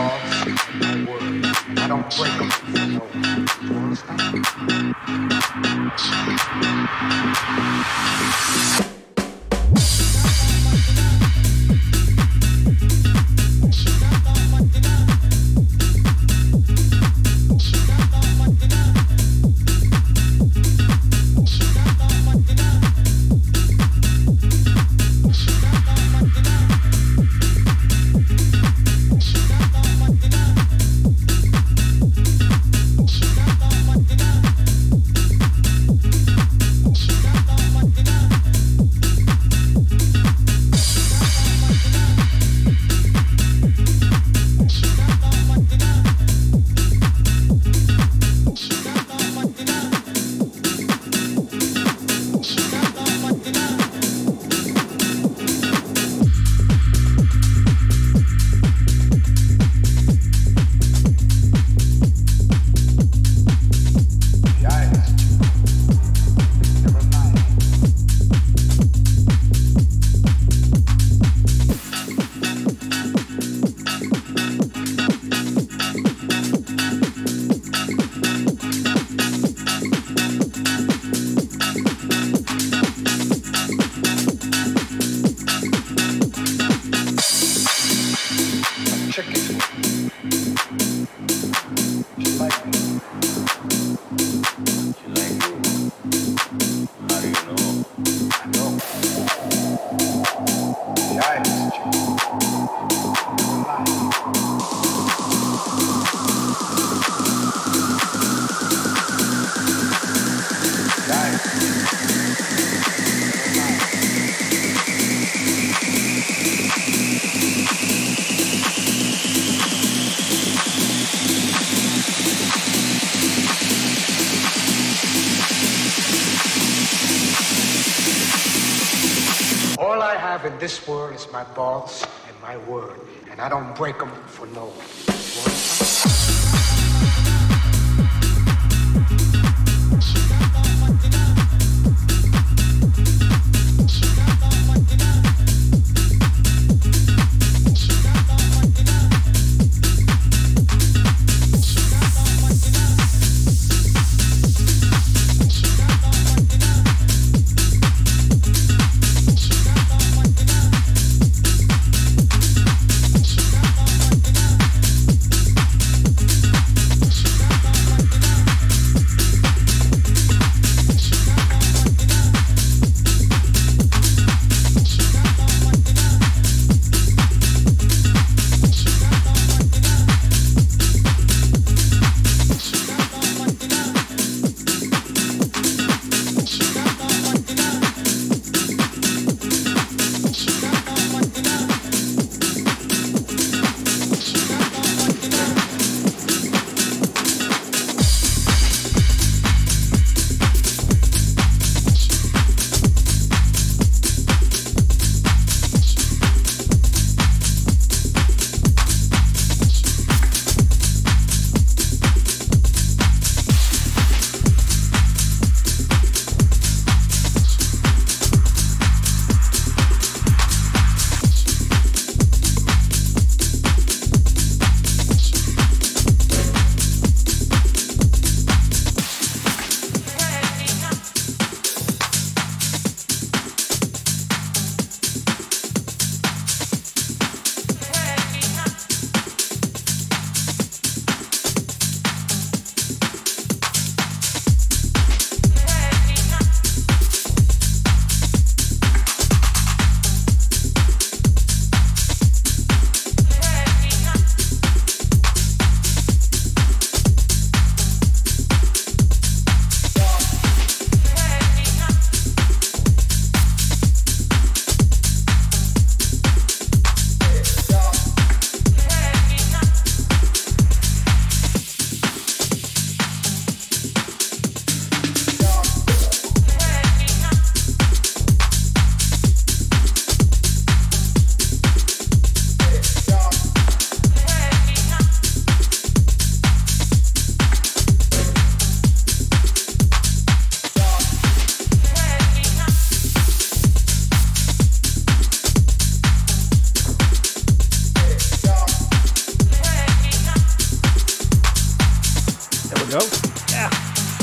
lost my words. I don't break them. No. You understand? This world is my boss and my word, and I don't break them for no one.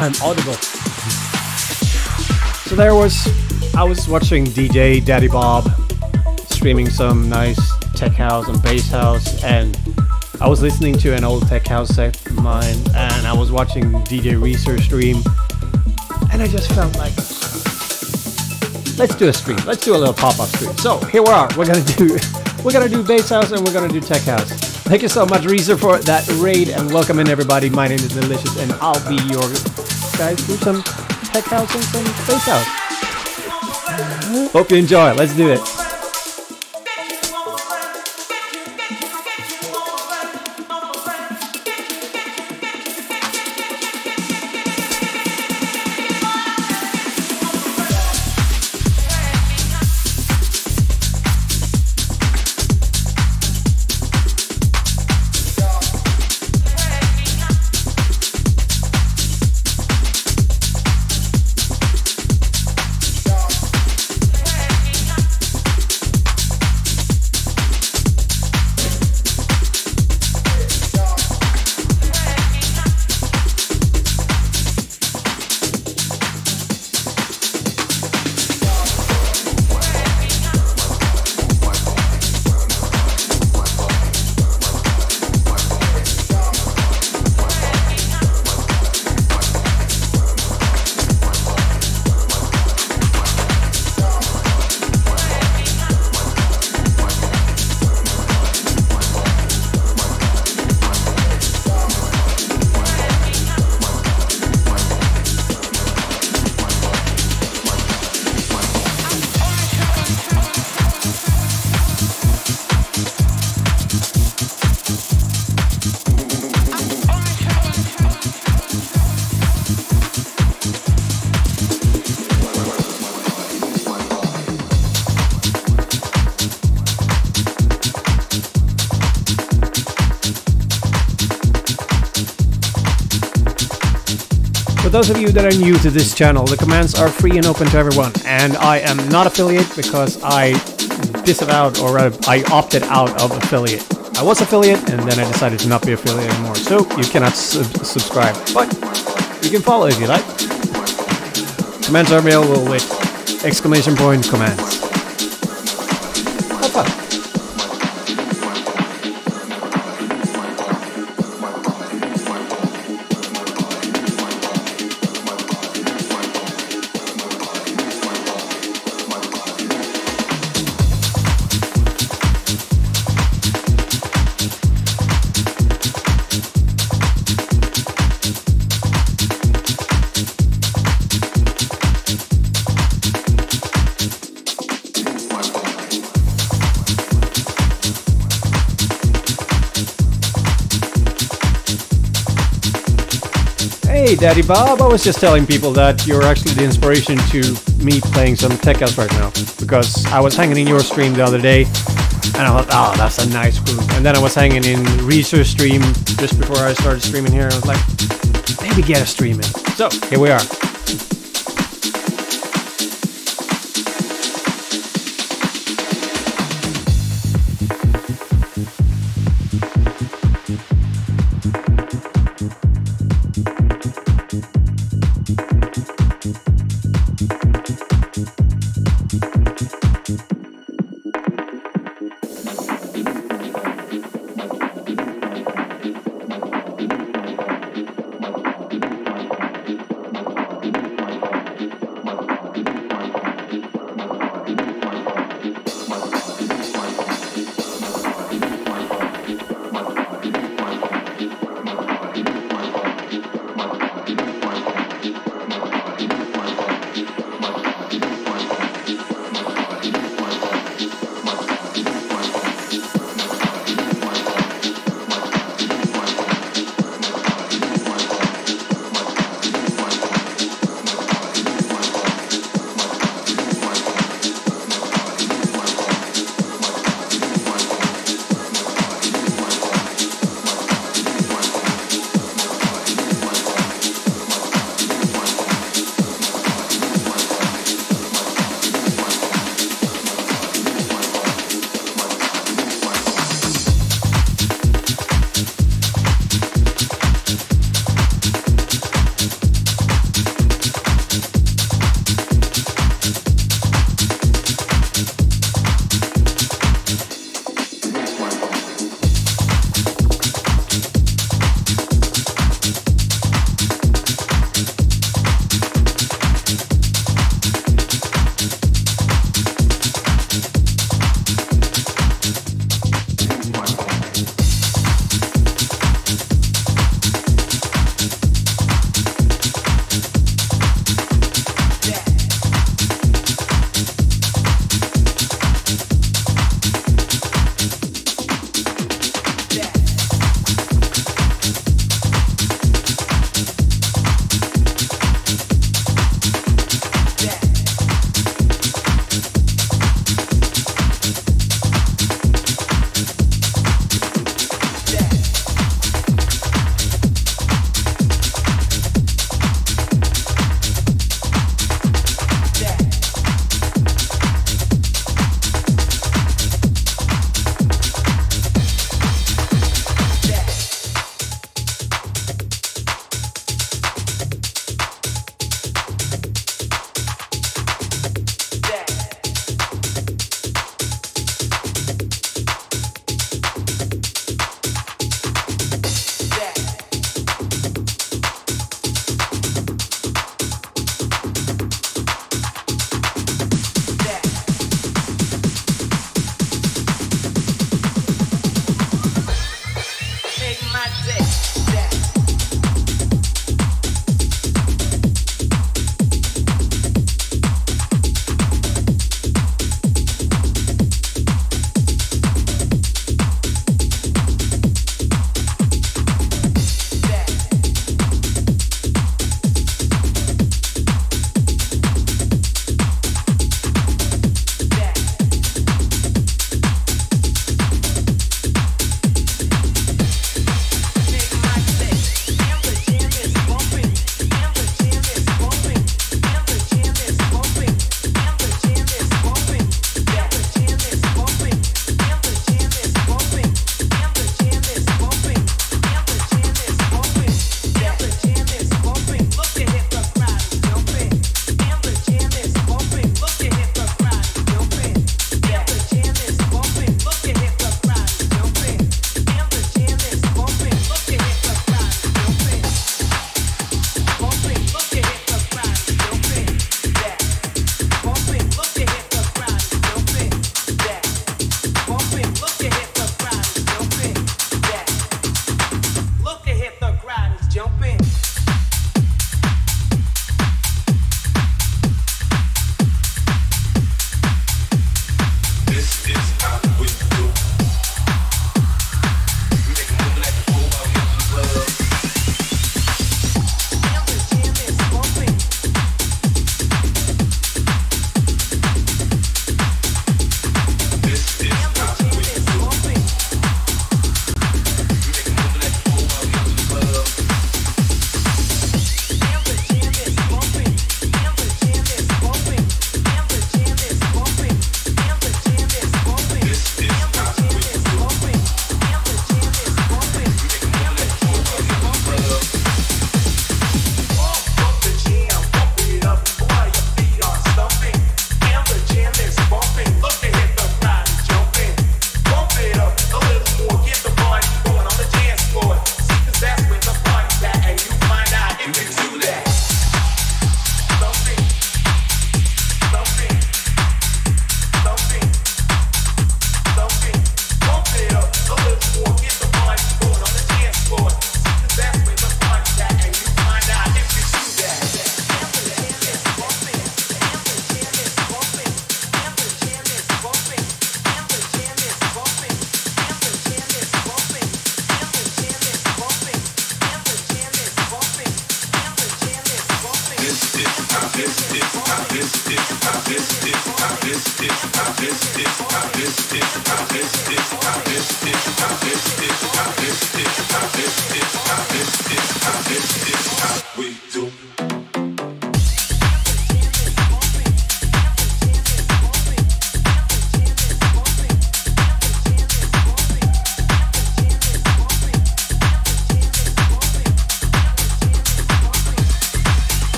I'm audible. So I was watching DJ Daddy Bob streaming some nice tech house and bass house, and I was listening to an old tech house set of mine, and I was watching DJ Reeser stream, and I just felt like, let's do a stream, let's do a little pop-up stream. So here we are, we're gonna do bass house and we're gonna do tech house. Thank you so much, Reeser, for that raid, and welcome in everybody. My name is Nelicious, and I'll be your guys through some tech house and some bass house. Hope you enjoy, let's do it. For those of you that are new to this channel, the commands are free and open to everyone, and I am not affiliate because I disavowed, or rather I opted out of affiliate. I was affiliate and then I decided to not be affiliate anymore, so you cannot subscribe, but you can follow if you like. Commands are available with !commands. Have fun. Hey Daddy Bob, I was just telling people that you're actually the inspiration to me playing some tech house right now, because I was hanging in your stream the other day and I thought, oh, that's a nice group. And then I was hanging in Reese's stream just before I started streaming here, and I was like, maybe get a stream in. So here we are.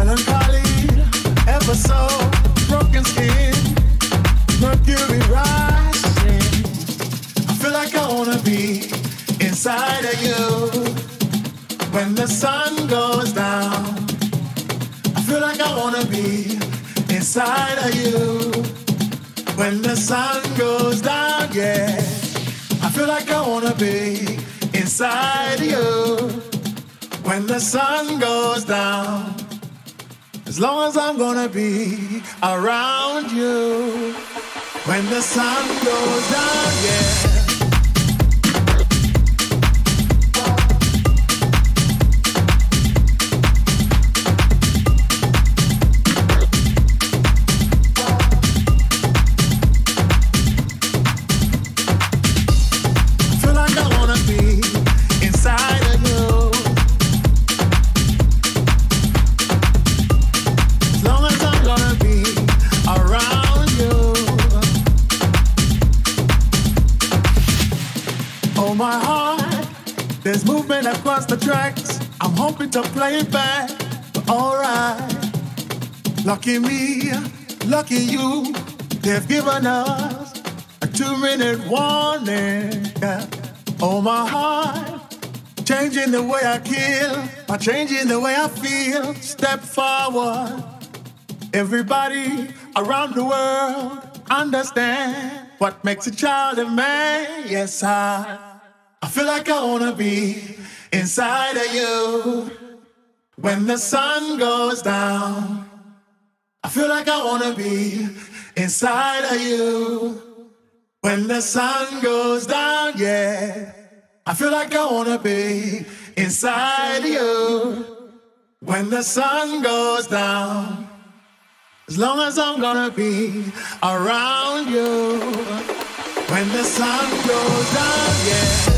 Melancholy be inside of you. When the sun goes down, I feel like I wanna be inside of you. When the sun goes down, yeah, I feel like I wanna be inside of you. When the sun goes down, as long as I'm gonna be around you. When the sun goes down, yeah. Across the tracks, I'm hoping to play it back, but alright. Lucky me, lucky you, they've given us a 2-minute warning. Yeah. Oh my heart, changing the way I kill, by changing the way I feel. Step forward, everybody around the world understand what makes a child a man. Yes, I feel like I wanna be inside of you. When the sun goes down, I feel like I wanna be inside of you. When the sun goes down, yeah, I feel like I wanna be inside of you. When the sun goes down, as long as I'm gonna be around you. When the sun goes down, yeah.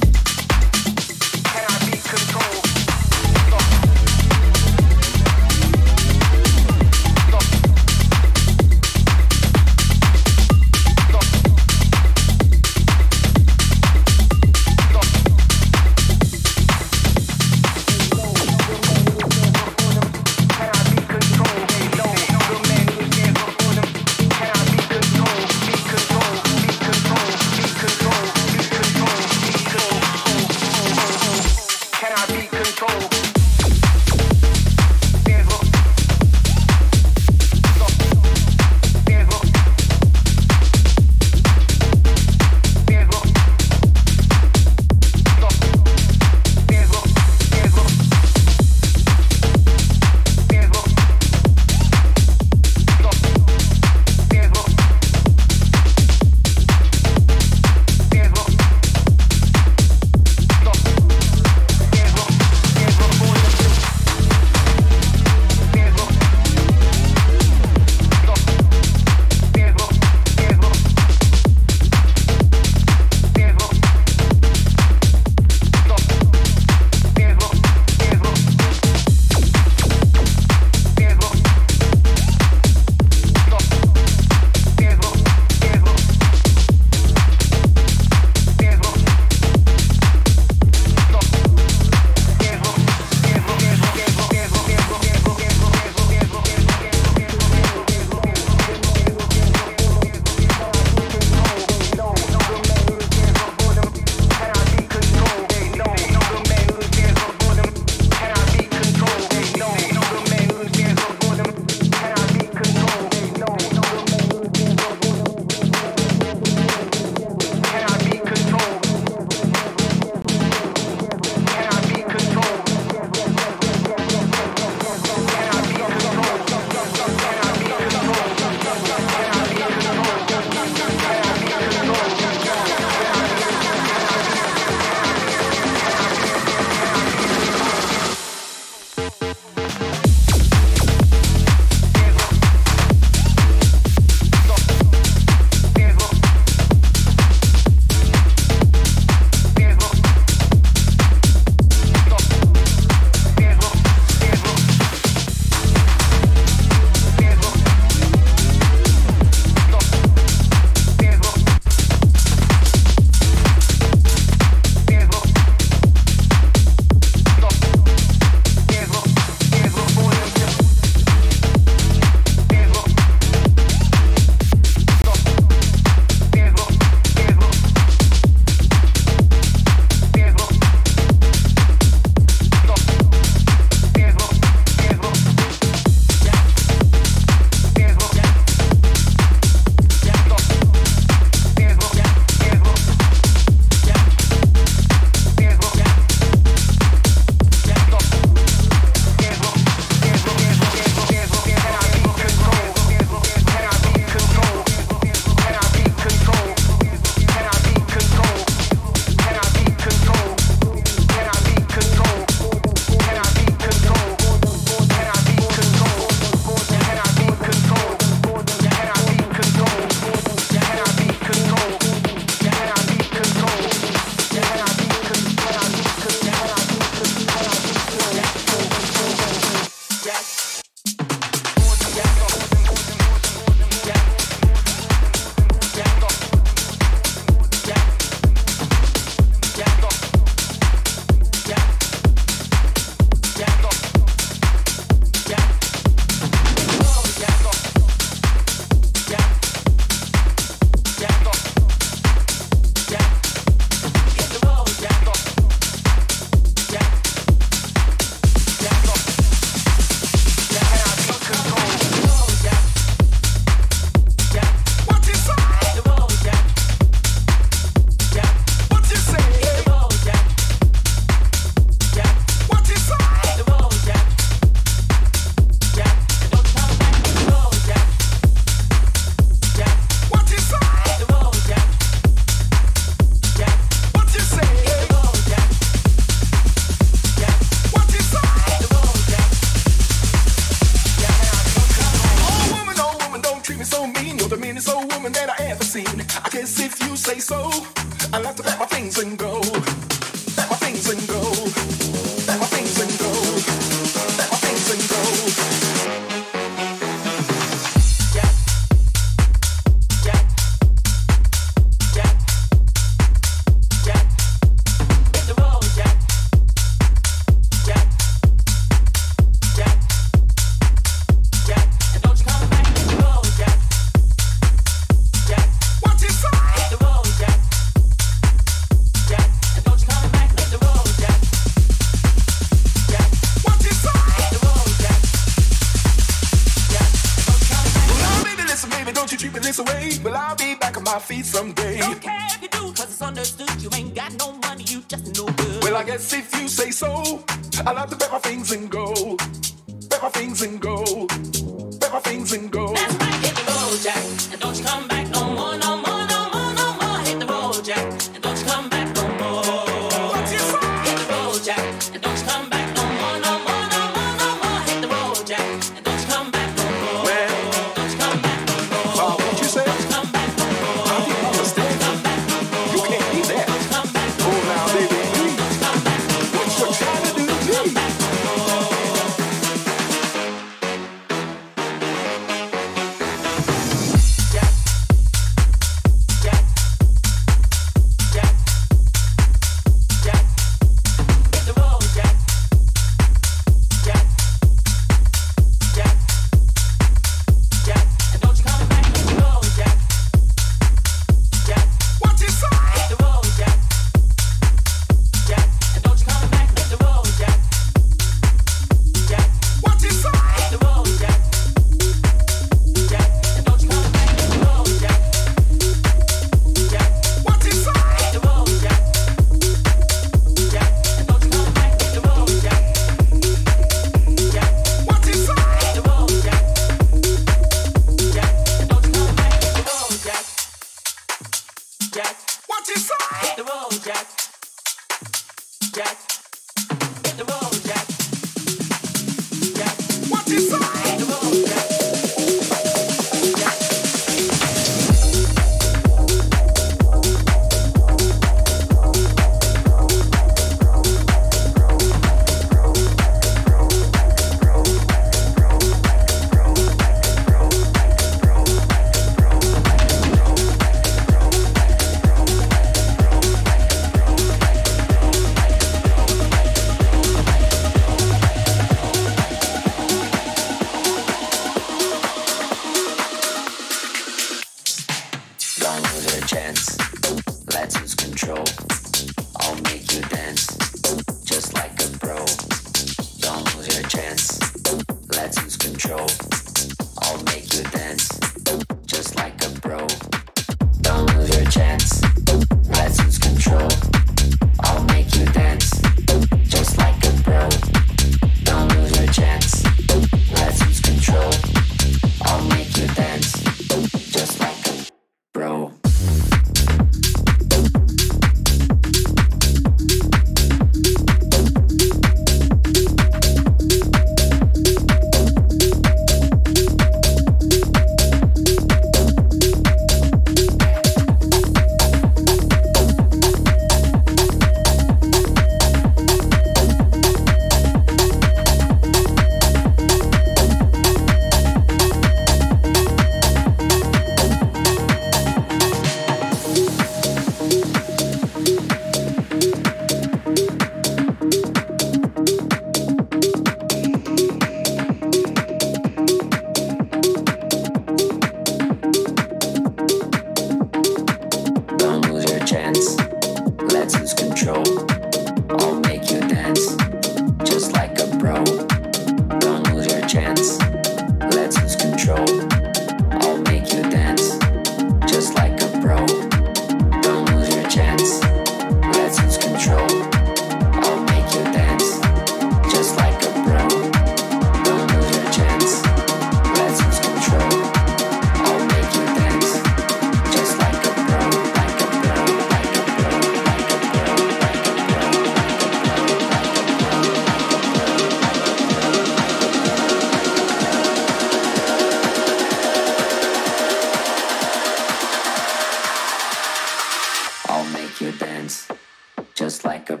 just like a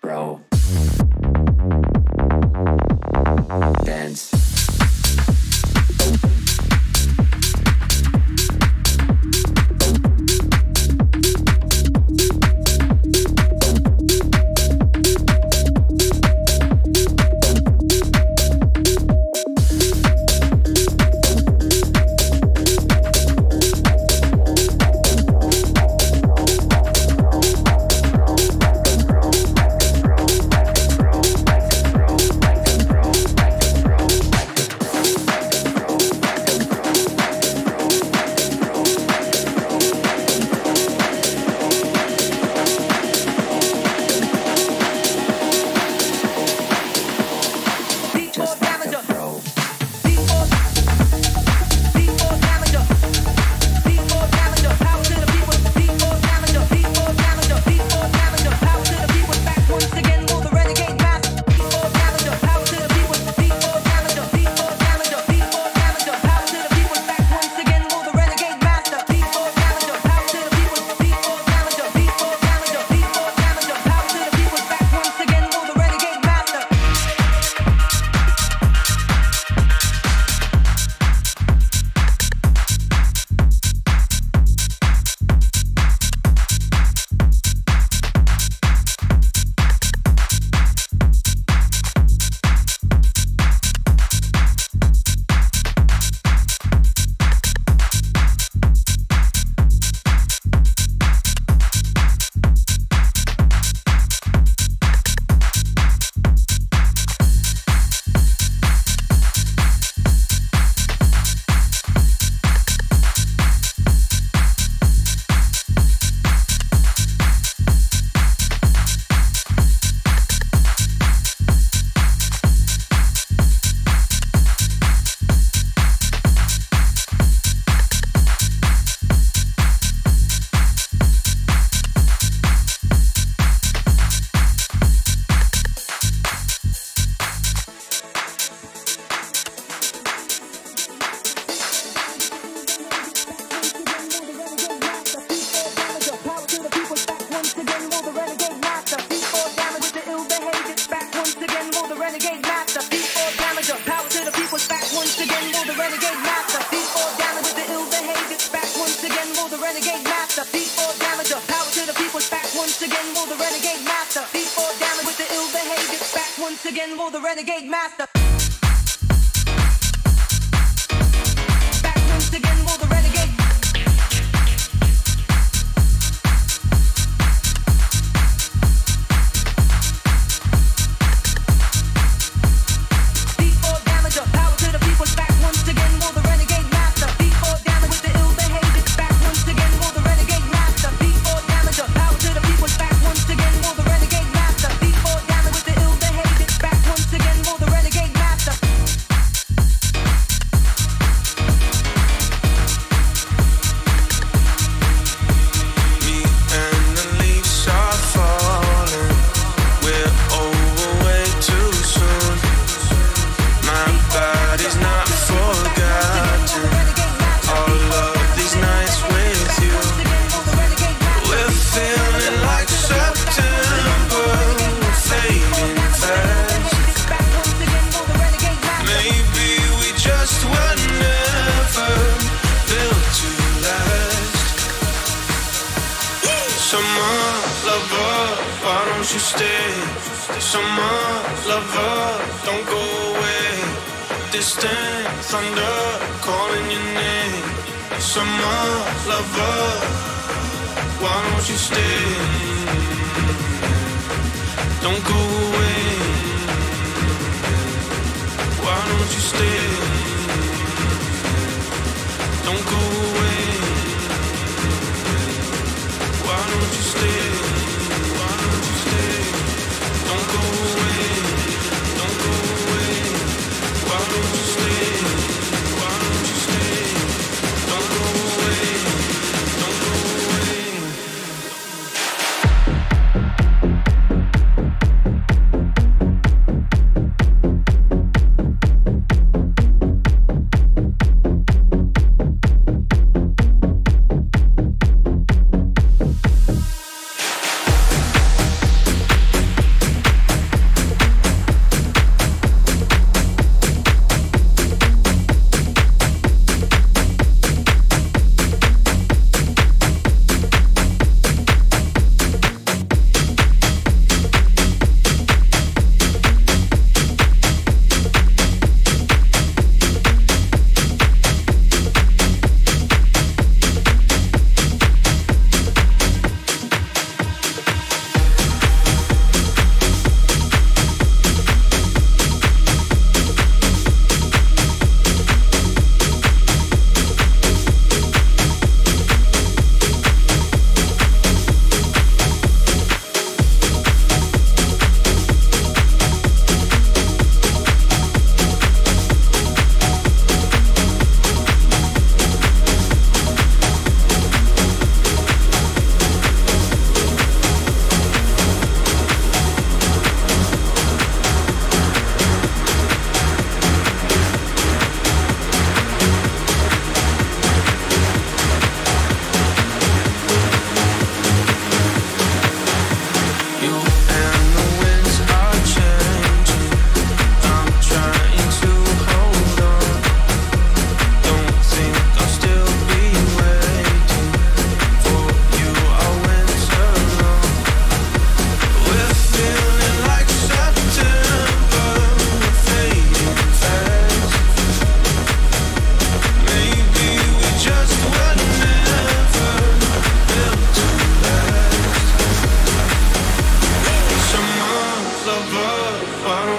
bro. Dance.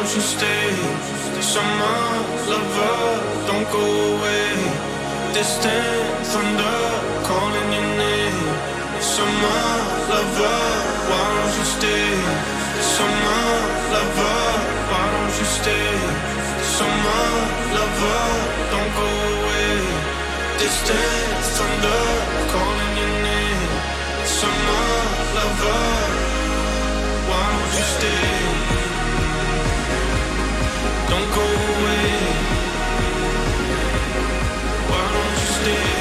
should stay. Summer lover, don't go away. Distant thunder calling your name. Summer lover, why don't you stay? Summer lover, why don't you stay? Summer lover, don't go away. Distant thunder calling your name. Summer lover, why don't you stay? Don't go away. Why don't you stay?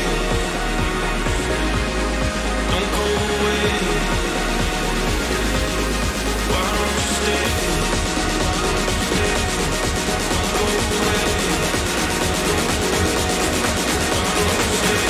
Don't go away. Why don't you stay? Don't go away. Why don't you stay?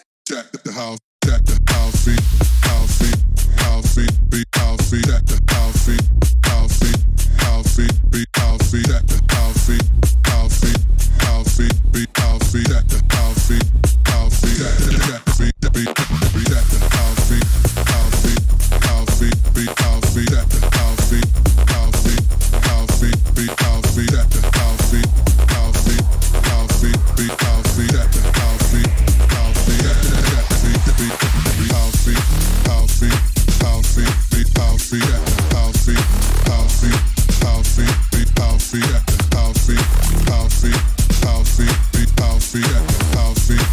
Jack at the house. I'll see.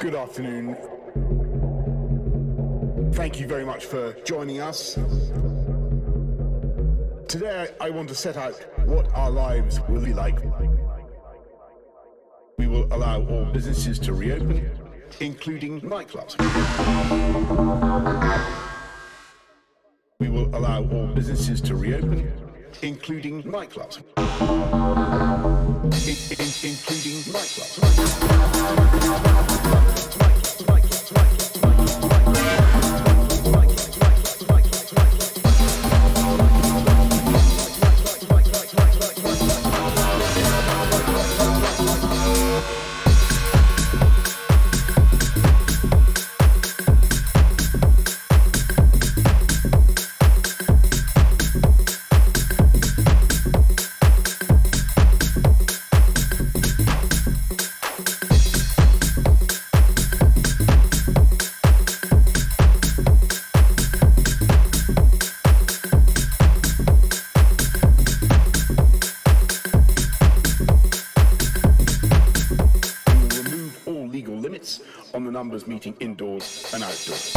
Good afternoon. Thank you very much for joining us. Today I want to set out what our lives will be like. We will allow all businesses to reopen, including nightclubs. We will allow all businesses to reopen, including nightclubs. Including nightclubs. Meeting indoors and outdoors.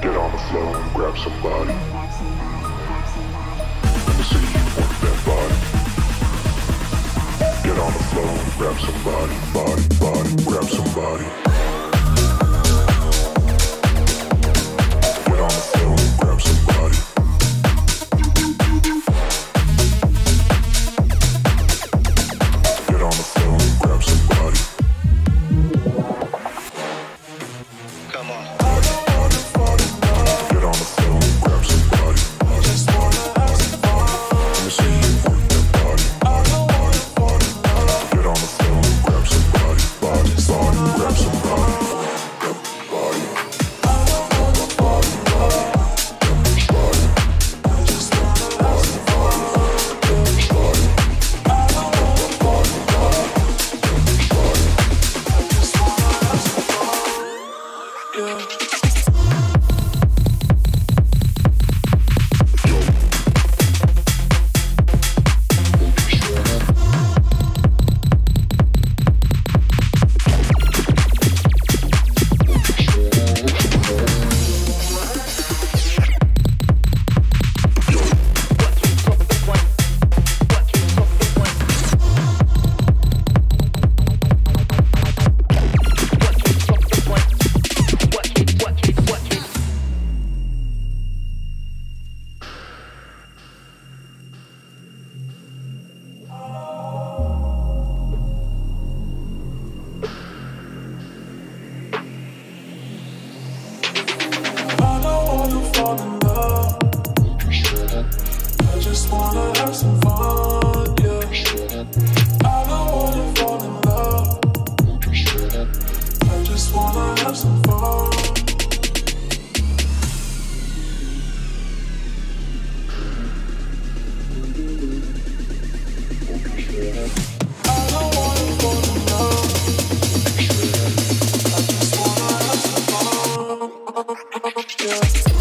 Get on the floor and grab somebody. I just wanna ask. wanna have some fun, yeah. I don't wanna fall in love. I just wanna have some fun. I don't wanna fall in love. I just wanna have some fun, yeah.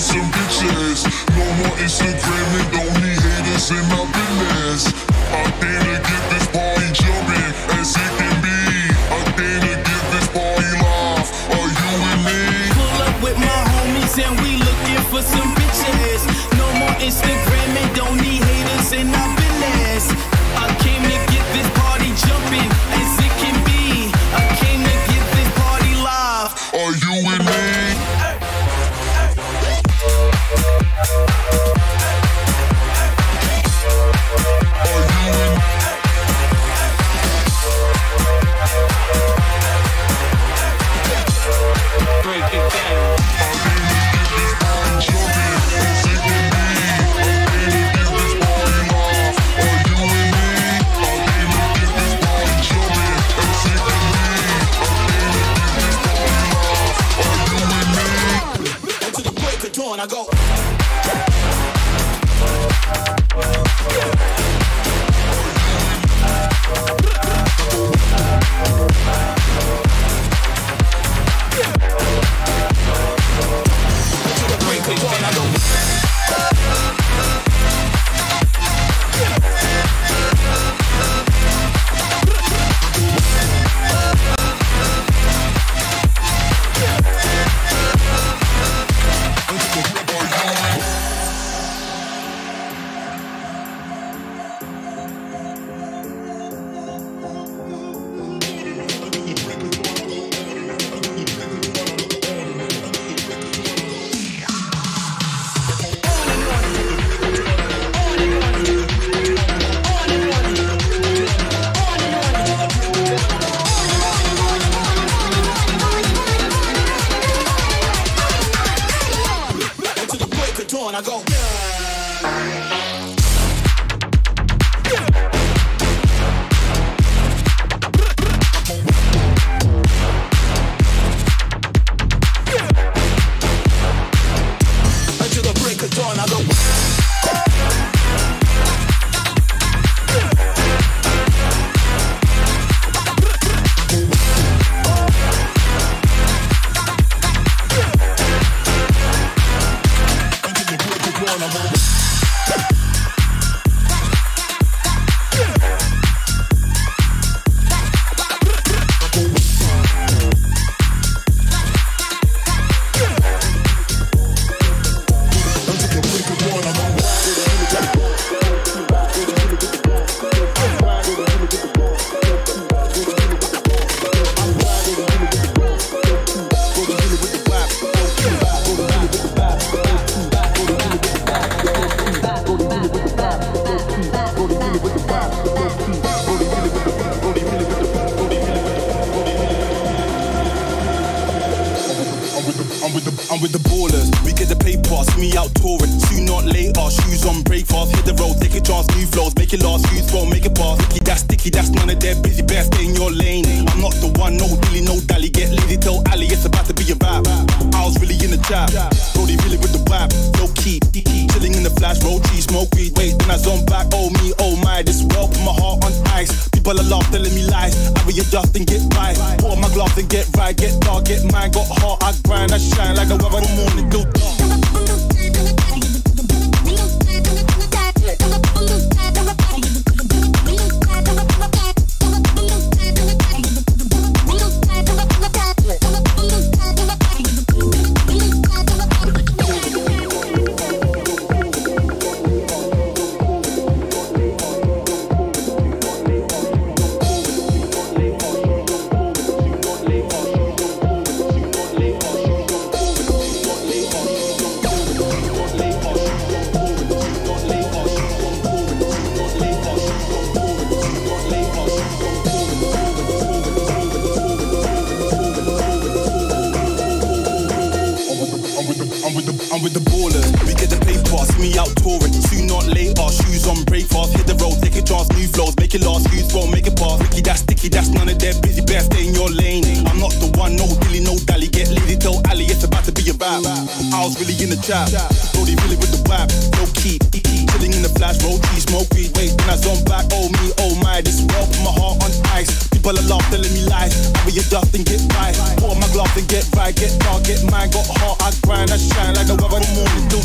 some bitches. No more Instagramming, don't need haters in my business. I came to get this party jumping as it can be. I came to get this party live. Are you with me? Pull up with my homies and we looking for some bitches. No more Instagramming, don't need haters in my business. I came to get this party jumping as it can be. I came to get this party live. Are you with me? I go. Telling me lies, I will adjust and get right. Pour my glass left and get right, get dark, get mine, got hot, I grind, I shine like the weather, the morning do.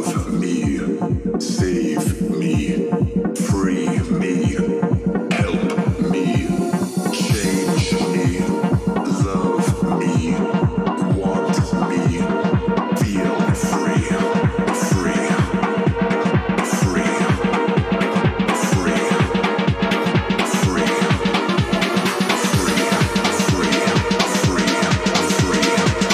Love me, save me, free me, help me, change me, love me, want me, feel free, free, free, free, free, free, free, free, free.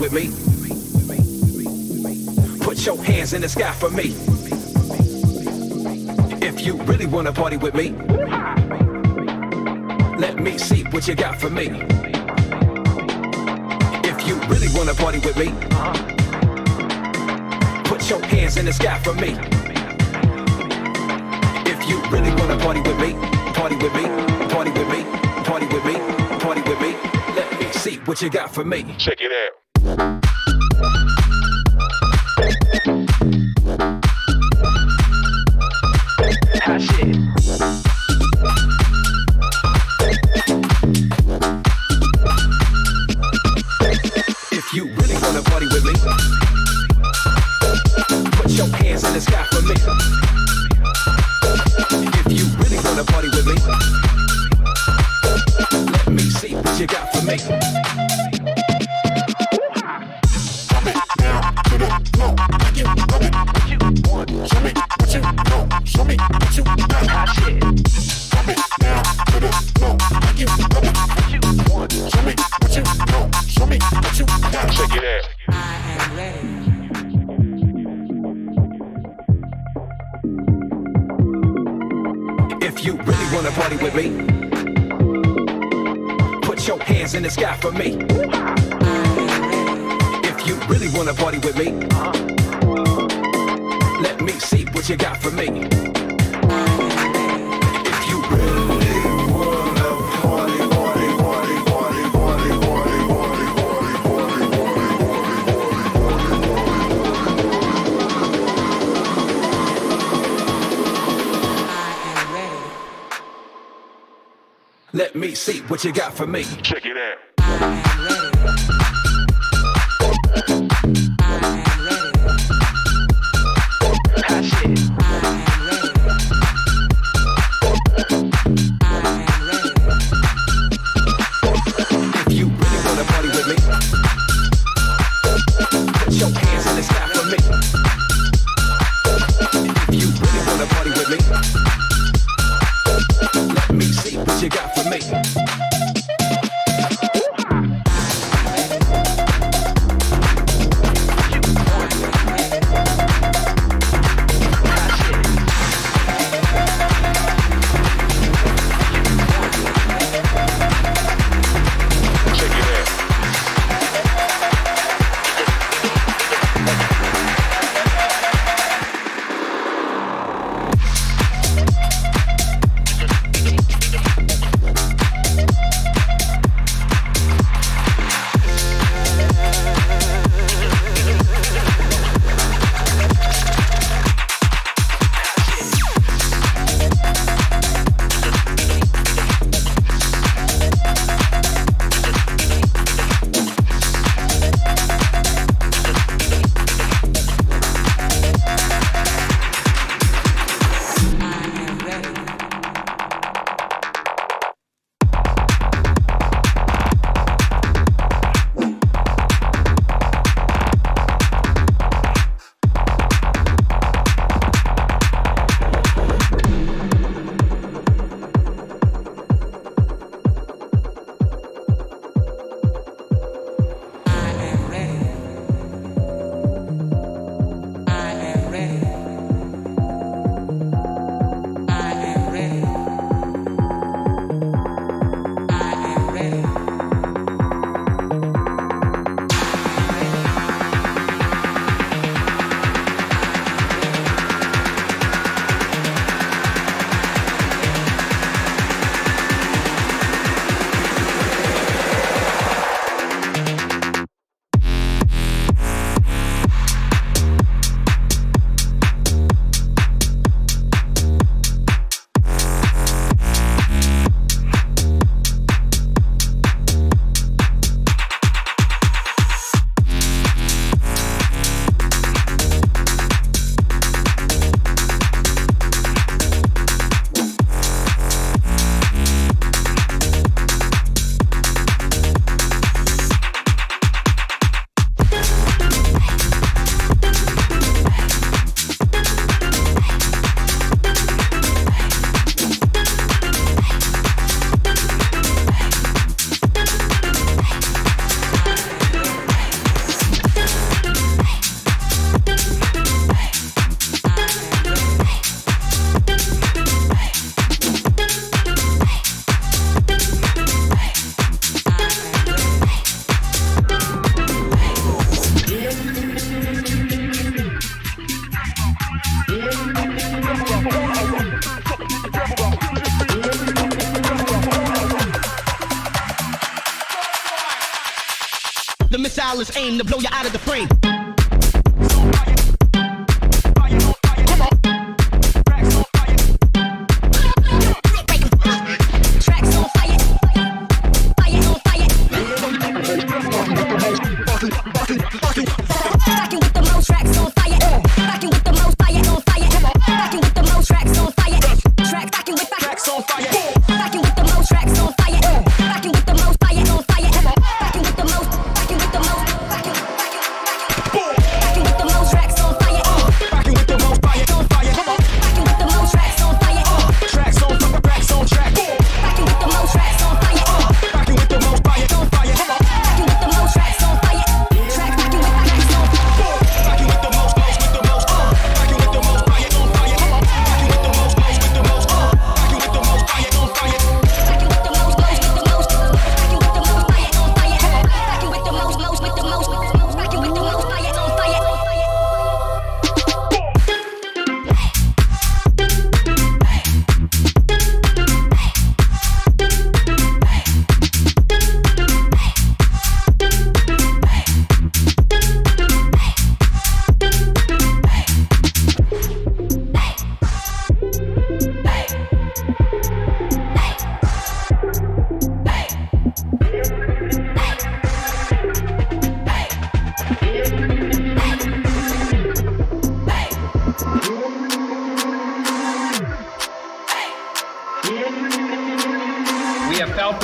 With me, put your hands in the sky for me. If you really wanna party with me, let me see what you got for me. If you really wanna party with me, put your hands in the sky for me. If you really wanna party with me, party with me, party with me, party with me, party with me, let me see what you got for me. Check it out. Thank you. Let me see what you got for me. Check it out. To blow you out of the frame.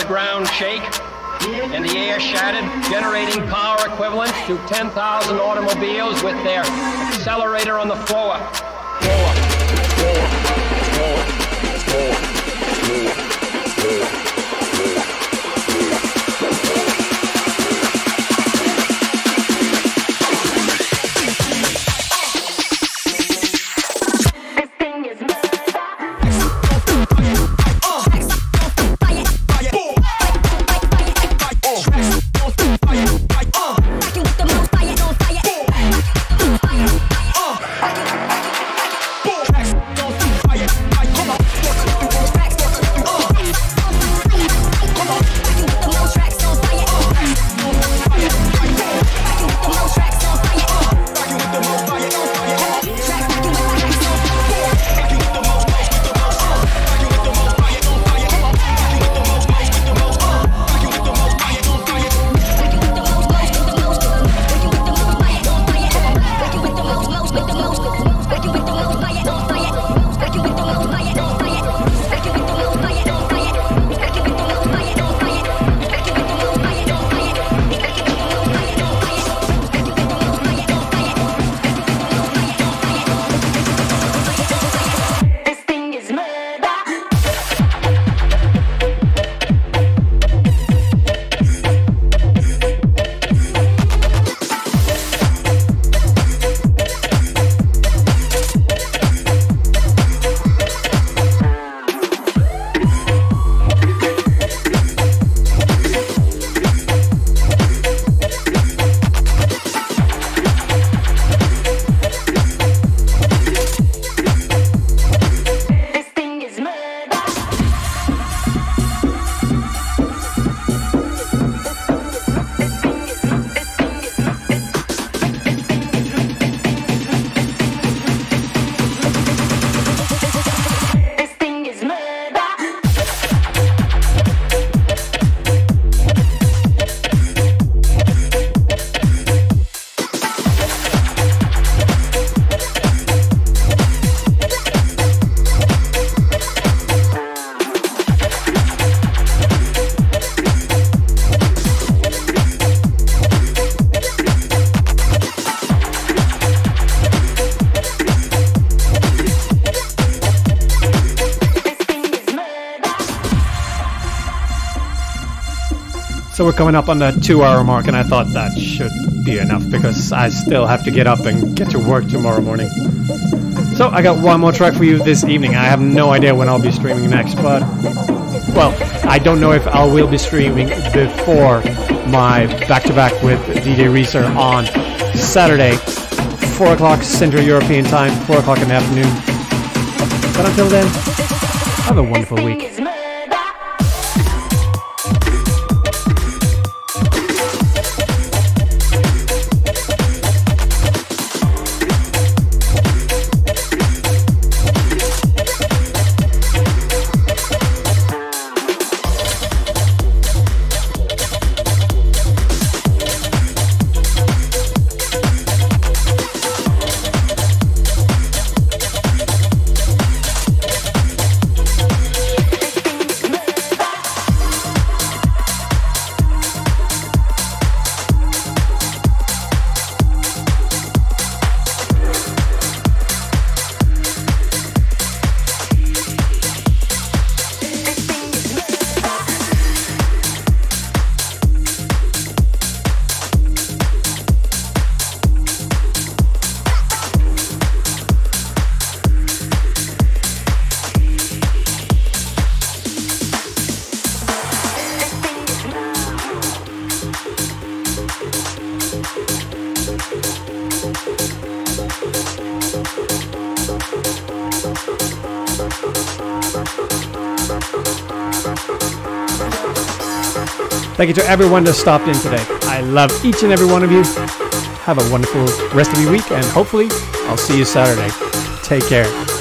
the ground shake and the air shattered, generating power equivalent to 10,000 automobiles with their accelerator on the floor. So we're coming up on the 2-hour mark, and I thought that should be enough because I still have to get up and get to work tomorrow morning. So I got one more track for you this evening. I have no idea when I'll be streaming next, but, well, I don't know if I will be streaming before my back-to-back with DJ Reeser on Saturday, 4 o'clock Central European time, 4 o'clock in the afternoon. But until then, have a wonderful week. Thank you to everyone that stopped in today. I love each and every one of you. Have a wonderful rest of your week, and hopefully I'll see you Saturday. Take care.